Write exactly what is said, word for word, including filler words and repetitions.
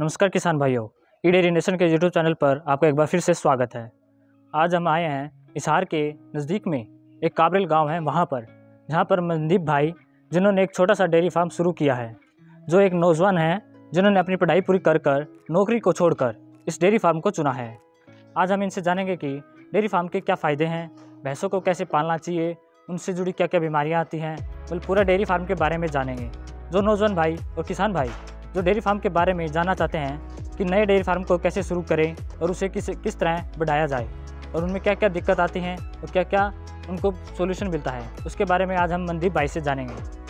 नमस्कार किसान भाइयों, ई डेयरी नेशन के यूट्यूब चैनल पर आपका एक बार फिर से स्वागत है। आज हम आए हैं हिसार के नज़दीक में एक काबरेल गांव है, वहां पर जहां पर मनदीप भाई जिन्होंने एक छोटा सा डेयरी फार्म शुरू किया है, जो एक नौजवान है जिन्होंने अपनी पढ़ाई पूरी कर कर नौकरी को छोड़कर इस डेयरी फार्म को चुना है। आज हम इनसे जानेंगे कि डेयरी फार्म के क्या फ़ायदे हैं, भैंसों को कैसे पालना चाहिए, उनसे जुड़ी क्या क्या बीमारियाँ आती हैं, और पूरा डेयरी फार्म के बारे में जानेंगे। जो नौजवान भाई और किसान भाई जो डेयरी फार्म के बारे में जानना चाहते हैं कि नए डेयरी फार्म को कैसे शुरू करें और उसे किस किस तरह बढ़ाया जाए और उनमें क्या क्या दिक्कत आती हैं और क्या क्या उनको सॉल्यूशन मिलता है, उसके बारे में आज हम मनदीप भाई से जानेंगे।